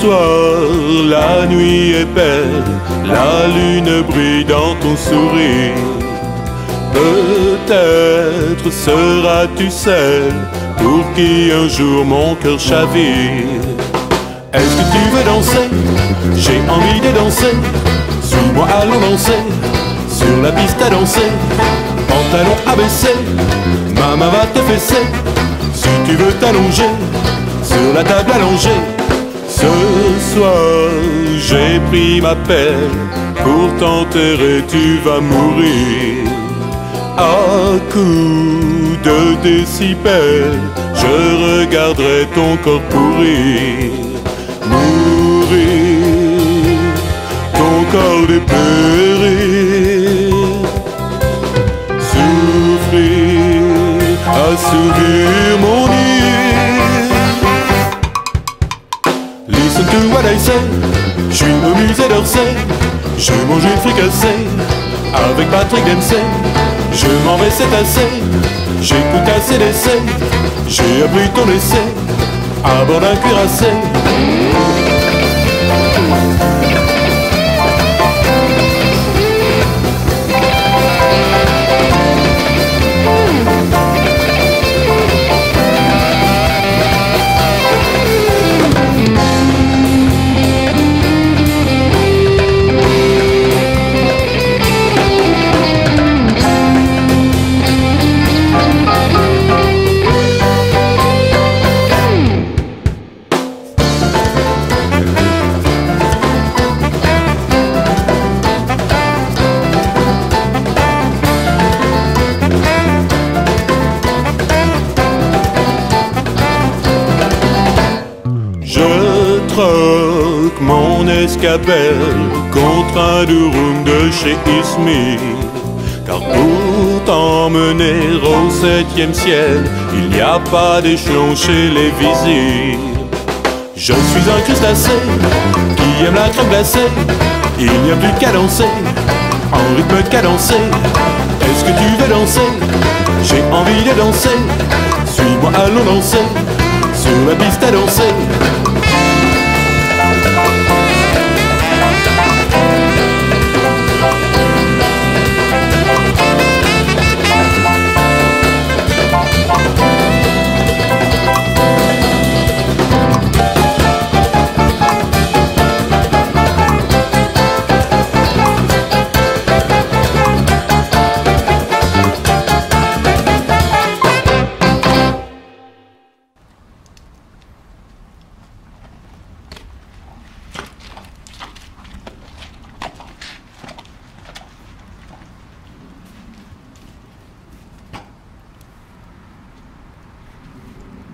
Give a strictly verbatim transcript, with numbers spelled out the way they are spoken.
soir, la nuit est belle, la lune brille dans ton sourire. Peut-être seras-tu seul, pour qui un jour mon cœur chavire. Est-ce que tu veux danser? J'ai envie de danser. Suis-moi, allons danser, sur la piste à danser. Pantalon abaissé, maman va te fesser. Si tu veux t'allonger, sur la table allongée. Ce soir, j'ai pris ma pelle, pour t'enterrer tu vas mourir. À coups de décibels, je regarderai ton corps pourrir. Mourir, ton corps dépérir. Souffrir, assouvir mon île. Listen to what I say, je suis au musée d'Orsay. Je mange une fricassée, avec Patrick Dempsey. Je m'en vais, c'est assez, j'écoute assez d'essais. J'ai appris ton essai, à bord d'un cuirassé. Troque mon escabelle contre un durum de chez Ismir, car pour t'emmener au septième ciel, il n'y a pas d'échelon chez les vizirs. Je suis un crustacé qui aime la crème glacée. Il n'y a plus qu'à danser, en rythme cadencé. Est-ce que tu veux danser? J'ai envie de danser. Suis-moi, allons danser, sur la piste à danser.